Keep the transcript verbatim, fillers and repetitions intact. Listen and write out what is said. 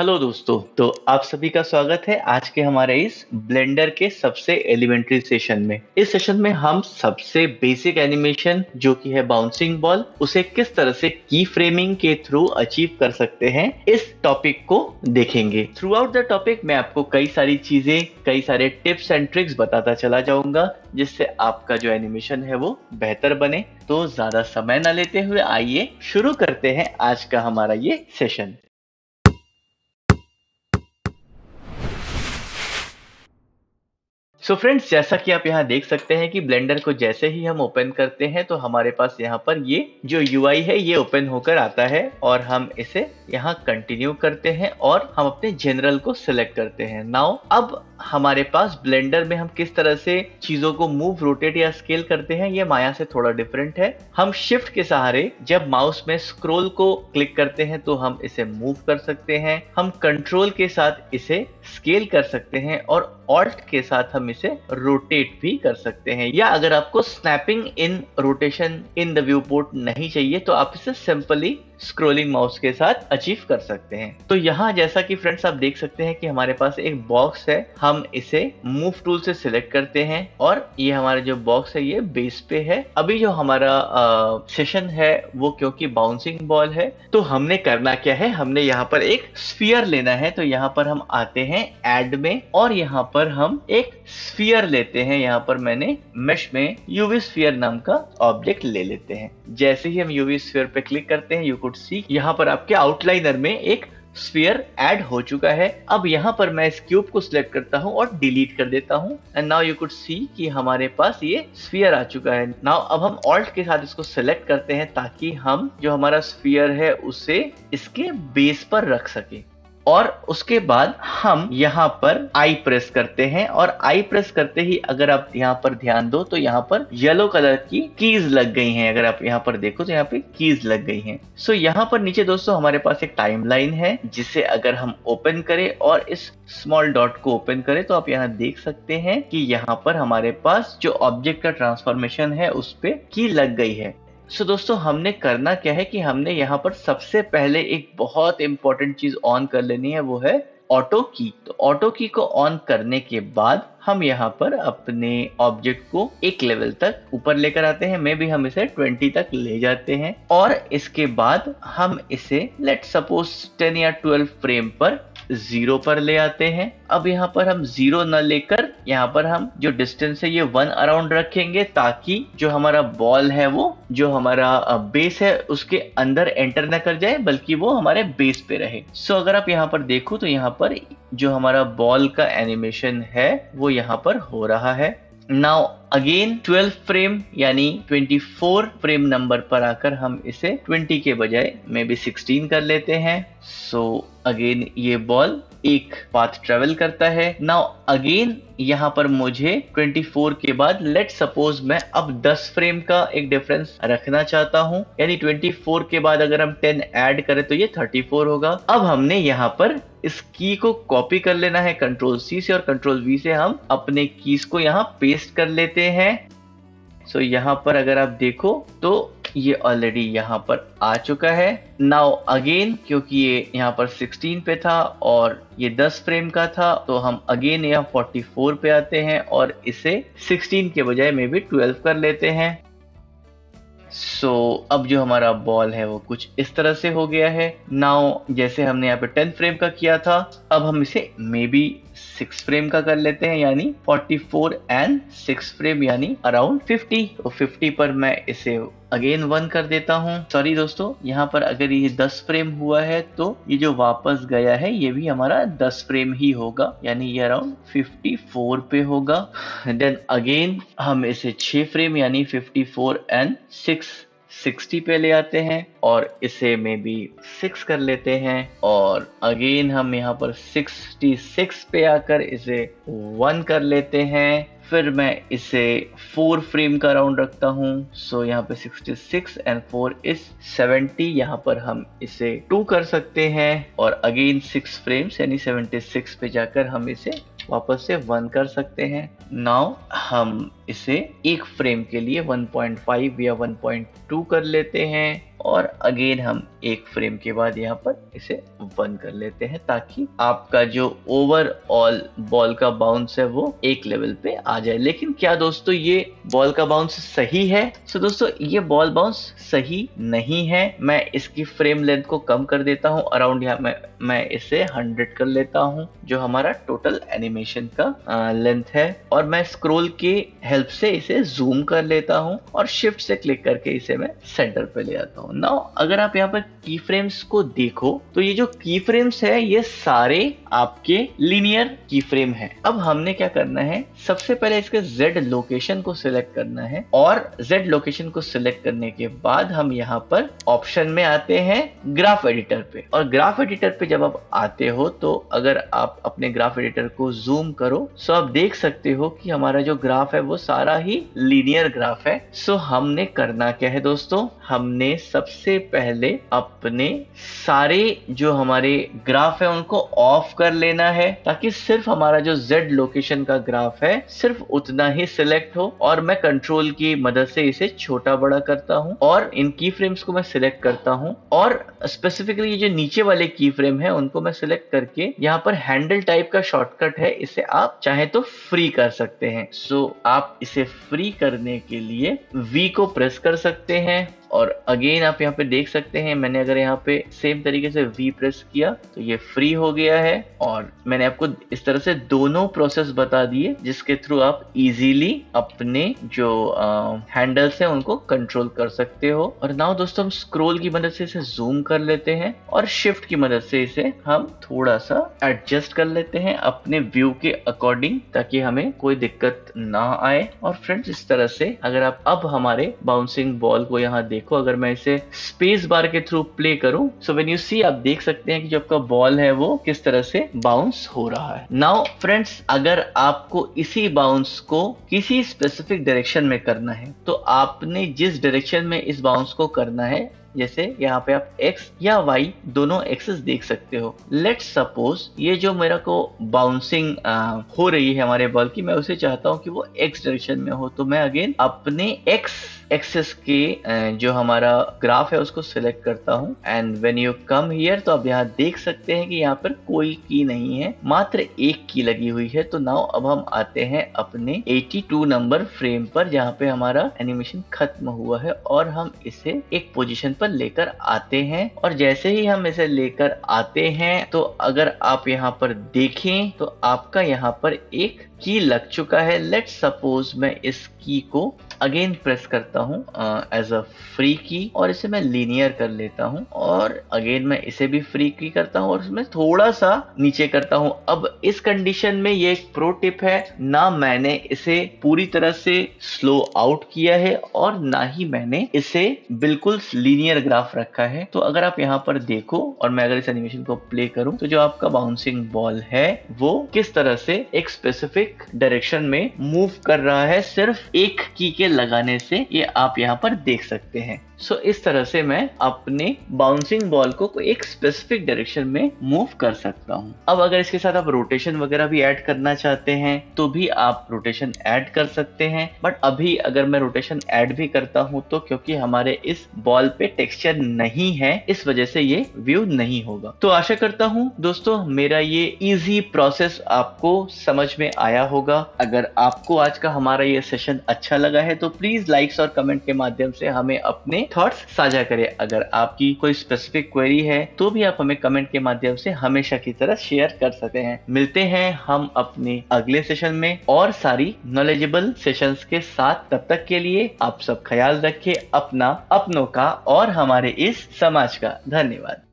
Hello दोस्तों, तो आप सभी का स्वागत है आज के हमारे इस ब्लेंडर के सबसे एलिमेंट्री सेशन में। इस सेशन में हम सबसे बेसिक एनिमेशन जो कि है बाउंसिंग बॉल, उसे किस तरह से की फ्रेमिंग के थ्रू अचीव कर सकते हैं इस टॉपिक को देखेंगे। थ्रू आउट द टॉपिक मैं आपको कई सारी चीजें, कई सारे टिप्स एंड ट्रिक्स बताता चला जाऊंगा जिससे आपका जो एनिमेशन है वो बेहतर बने। तो ज्यादा समय न लेते हुए आइए शुरू करते हैं आज का हमारा ये सेशन। सो so फ्रेंड्स, जैसा कि आप यहाँ देख सकते हैं कि ब्लेंडर को जैसे ही हम ओपन करते हैं तो हमारे पास यहाँ पर ये जो यूआई है ये ओपन होकर आता है और हम इसे यहाँ कंटिन्यू करते हैं और हम अपने जनरल को सिलेक्ट करते हैं। नाउ अब हमारे पास ब्लेंडर में हम किस तरह से चीजों को मूव, रोटेट या स्केल करते हैं ये माया से थोड़ा डिफरेंट है। हम शिफ्ट के सहारे जब माउस में स्क्रोल को क्लिक करते हैं तो हम इसे मूव कर सकते हैं, हम कंट्रोल के साथ इसे स्केल कर सकते हैं और ऑल्ट के साथ हम इसे रोटेट भी कर सकते हैं। या अगर आपको snapping in rotation in the viewport नहीं चाहिए तो आप इसे सिंपली स्क्रोलिंग माउस के साथ अचीव कर सकते हैं। तो यहाँ जैसा कि फ्रेंड्स आप देख सकते हैं कि हमारे पास एक बॉक्स है, हम इसे मूव टूल से सिलेक्ट करते हैं और ये हमारा जो बॉक्स है ये बेस पे है। अभी जो हमारा आ, सेशन है वो क्योंकि बाउंसिंग बॉल है तो हमने करना क्या है, हमने यहाँ पर एक स्फीयर लेना है। तो यहाँ पर हम आते हैं एड में और यहाँ पर हम एक स्फीयर लेते हैं। यहाँ पर मैंने मेश में यूवी स्फीयर नाम का ऑब्जेक्ट ले लेते हैं। जैसे ही हम यूवी स्फीयर पे क्लिक करते हैं, सी यहाँ पर आपके आउटलाइनर में एक स्फीयर ऐड हो चुका है। अब यहाँ पर मैं इस क्यूब को सिलेक्ट करता हूँ और डिलीट कर देता हूँ। And now you could see कि हमारे पास ये स्फीयर आ चुका है। नाउ अब हम ऑल्ट के साथ इसको सिलेक्ट करते हैं ताकि हम जो हमारा स्फीयर है उसे इसके बेस पर रख सके और उसके बाद हम यहाँ पर आई प्रेस करते हैं और आई प्रेस करते ही अगर आप यहाँ पर ध्यान दो तो यहाँ पर येलो कलर की कीज लग गई हैं। अगर आप यहाँ पर देखो तो यहाँ पे कीज लग गई हैं। सो यहाँ पर नीचे दोस्तों हमारे पास एक टाइमलाइन है जिसे अगर हम ओपन करें और इस स्मॉल डॉट को ओपन करें तो आप यहाँ देख सकते हैं कि यहाँ पर हमारे पास जो ऑब्जेक्ट का ट्रांसफॉर्मेशन है उस पे की लग गई है। सो so, दोस्तों हमने करना क्या है कि हमने यहाँ पर सबसे पहले एक बहुत इंपॉर्टेंट चीज ऑन कर लेनी है, वो है ऑटो की। तो ऑटो की को ऑन करने के बाद हम यहाँ पर अपने ऑब्जेक्ट को एक लेवल तक ऊपर लेकर आते हैं। मे भी हम इसे बीस तक ले जाते हैं और इसके बाद हम इसे लेट सपोज दस या बारह फ्रेम पर जीरो पर ले आते हैं। अब यहाँ पर हम जीरो न लेकर यहाँ पर हम जो डिस्टेंस है ये वन अराउंड रखेंगे ताकि जो हमारा बॉल है वो जो हमारा बेस है उसके अंदर एंटर न कर जाए बल्कि वो हमारे बेस पे रहे। सो अगर आप यहाँ पर देखो तो यहाँ पर जो हमारा बॉल का एनिमेशन है वो यहाँ पर हो रहा है। नाउ अगेन ट्वेल्व फ्रेम यानी चौबीस फ्रेम नंबर पर आकर हम इसे बीस के बजाय मे बी सोलह कर लेते हैं। सो अगेन ये बॉल एक पाथ ट्रेवल करता है। नाउ अगेन यहाँ पर मुझे चौबीस के बाद लेट सपोज मैं अब दस फ्रेम का एक डिफरेंस रखना चाहता हूँ, यानी चौबीस के बाद अगर हम दस ऐड करें तो ये चौंतीस होगा। अब हमने यहाँ पर इस की को कॉपी कर लेना है, कंट्रोल सी से और कंट्रोल वी से हम अपने कीज को यहाँ पेस्ट कर लेते हैं। सो यहाँ पर अगर आप देखो तो ये ऑलरेडी यहाँ पर आ चुका है। नाउ अगेन क्योंकि ये यहाँ पर सोलह पे था और ये दस फ्रेम का था तो हम अगेन यहाँ चौवालीस पे आते हैं और इसे सोलह के बजाय में भी बारह कर लेते हैं। सो so, अब जो हमारा बॉल है वो कुछ इस तरह से हो गया है। नाउ जैसे हमने यहाँ पे दस फ्रेम का किया था अब हम इसे मे बी सिक्स फ्रेम का कर लेते हैं, यानी चौवालीस एंड सिक्स फ्रेम यानी अराउंड पचास। तो पचास पर मैं इसे अगेन वन कर देता हूँ। सॉरी दोस्तों, यहाँ पर अगर ये दस फ्रेम हुआ है तो ये जो वापस गया है ये भी हमारा दस फ्रेम ही होगा, यानी ये अराउंड चौवन पे होगा। देन अगेन हम इसे छह फ्रेम यानी चौवन एंड सिक्स साठ पे ले आते हैं और इसे मे बी सिक्स कर लेते हैं और अगेन हम यहाँ पर छियासठ पे आकर इसे वन कर लेते हैं। फिर मैं इसे चार फ्रेम का राउंड रखता हूँ। सो यहाँ पे छियासठ एंड चार इज सत्तर, यहाँ पर हम इसे दो कर सकते हैं और अगेन छह फ्रेम्स यानी छिहत्तर पे जाकर हम इसे वापस से वन कर सकते हैं। नाउ हम इसे एक फ्रेम के लिए वन पॉइंट फाइव या वन पॉइंट टू कर लेते हैं और अगेन हम एक फ्रेम के बाद यहाँ पर इसे बंद कर लेते हैं ताकि आपका जो ओवरऑल बॉल का बाउंस है वो एक लेवल पे आ जाए। लेकिन क्या दोस्तों ये बॉल का बाउंस सही है? सो दोस्तों ये बॉल बाउंस सही नहीं है। मैं इसकी फ्रेम लेंथ को कम कर देता हूँ, अराउंड यहाँ मैं मैं इसे हंड्रेड कर लेता हूँ जो हमारा टोटल एनिमेशन का लेंथ है, और मैं स्क्रॉल के हेल्प से इसे जूम कर लेता हूँ और शिफ्ट से क्लिक करके इसे मैं सेंटर पे ले आता हूँ। नाउ अगर आप यहाँ पर की फ्रेम्स को देखो तो ये जो की फ्रेम्स है ये सारे आपके लीनियर की फ्रेम है। अब हमने क्या करना है, सबसे पहले इसके जेड लोकेशन को सिलेक्ट करना है और जेड लोकेशन को सिलेक्ट करने के बाद हम यहाँ पर ऑप्शन में आते हैं ग्राफ एडिटर पे, और ग्राफ एडिटर पे जब आप आते हो तो अगर आप अपने ग्राफ एडिटर को जूम करो सो आप देख सकते हो कि हमारा जो ग्राफ है वो सारा ही लीनियर ग्राफ है। सो हमने करना क्या है दोस्तों, हमने सबसे पहले अपने सारे जो हमारे ग्राफ है उनको ऑफ कर लेना है ताकि सिर्फ हमारा जो Z लोकेशन का ग्राफ है सिर्फ उतना ही सिलेक्ट हो, और मैं कंट्रोल की मदद से इसे छोटा बड़ा करता हूँ और इन की फ्रेम्स को मैं सिलेक्ट करता हूँ और स्पेसिफिकली जो नीचे वाले की फ्रेम है उनको मैं सिलेक्ट करके यहाँ पर हैंडल टाइप का शॉर्टकट है इसे आप चाहे तो फ्री कर सकते हैं। सो so, आप इसे फ्री करने के लिए V को प्रेस कर सकते हैं, और अगेन आप यहाँ पे देख सकते हैं मैंने अगर यहाँ पे सेम तरीके से V प्रेस किया तो ये फ्री हो गया है। और मैंने आपको इस तरह से दोनों प्रोसेस बता दिए जिसके थ्रू आप इजीली अपने जो हैंडल्स हैं उनको कंट्रोल कर सकते हो। और नाउ दोस्तों हम स्क्रॉल की मदद से इसे जूम कर लेते हैं और शिफ्ट की मदद से इसे हम थोड़ा सा एडजस्ट कर लेते हैं अपने व्यू के अकॉर्डिंग ताकि हमें कोई दिक्कत ना आए। और फ्रेंड्स इस तरह से अगर आप अब हमारे बाउंसिंग बॉल को यहाँ देखो, अगर मैं इसे स्पेस बार के थ्रू प्ले करूं सो व्हेन यू सी आप देख सकते हैं कि जो आपका बॉल है वो किस तरह से बाउंस हो रहा है। नाउ फ्रेंड्स अगर आपको इसी बाउंस को किसी स्पेसिफिक डायरेक्शन में करना है तो आपने जिस डायरेक्शन में इस बाउंस को करना है, जैसे यहाँ पे आप x या y दोनों एक्सेस देख सकते हो। लेट सपोज ये जो मेरा को बाउंसिंग हो रही है हमारे बॉल की, मैं उसे चाहता हूँ कि वो x डायरेक्शन में हो, तो मैं अगेन अपने x एक्सेस के जो हमारा ग्राफ है उसको सिलेक्ट करता हूँ and when you come here तो आप यहाँ देख सकते हैं कि यहाँ पर कोई की नहीं है, मात्र एक की लगी हुई है। तो नाउ अब हम आते हैं अपने बयासी नंबर फ्रेम पर जहाँ पे हमारा एनिमेशन खत्म हुआ है और हम इसे एक पोजिशन पर लेकर आते हैं, और जैसे ही हम इसे लेकर आते हैं तो अगर आप यहाँ पर देखें तो आपका यहाँ पर एक की लग चुका है। लेट सपोज मैं इस की को अगेन प्रेस करता हूँ एज अ फ्री की और इसे मैं लीनियर कर लेता हूँ, और अगेन मैं इसे भी फ्री की करता हूँ और इसमें थोड़ा सा नीचे करता हूँ। अब इस कंडीशन में ये एक प्रो टिप है, ना मैंने इसे पूरी तरह से स्लो आउट किया है और ना ही मैंने इसे बिल्कुल लीनियर ग्राफ रखा है। तो अगर आप यहाँ पर देखो और मैं अगर इस एनिमेशन को प्ले करूँ तो जो आपका बाउंसिंग बॉल है वो किस तरह से एक स्पेसिफिक डायरेक्शन में मूव कर रहा है सिर्फ एक की के लगाने से, ये आप यहाँ पर देख सकते हैं। सो so, इस तरह से मैं अपने बाउंसिंग बॉल को कोई एक स्पेसिफिक डायरेक्शन में मूव कर सकता हूँ। अब अगर इसके साथ आप रोटेशन वगैरह भी ऐड करना चाहते हैं तो भी आप रोटेशन ऐड कर सकते हैं, बट अभी अगर मैं रोटेशन ऐड भी करता हूँ तो क्योंकि हमारे इस बॉल पे टेक्सचर नहीं है इस वजह से ये व्यू नहीं होगा। तो आशा करता हूँ दोस्तों मेरा ये इजी प्रोसेस आपको समझ में आया होगा। अगर आपको आज का हमारा ये सेशन अच्छा लगा है तो प्लीज लाइक्स और कमेंट के माध्यम से हमें अपने थॉट्स साझा करें। अगर आपकी कोई स्पेसिफिक क्वेरी है तो भी आप हमें कमेंट के माध्यम से हमेशा की तरह शेयर कर सकते हैं। मिलते हैं हम अपने अगले सेशन में और सारी नॉलेजेबल सेशंस के साथ, तब तक के लिए आप सब ख्याल रखें अपना, अपनों का और हमारे इस समाज का। धन्यवाद।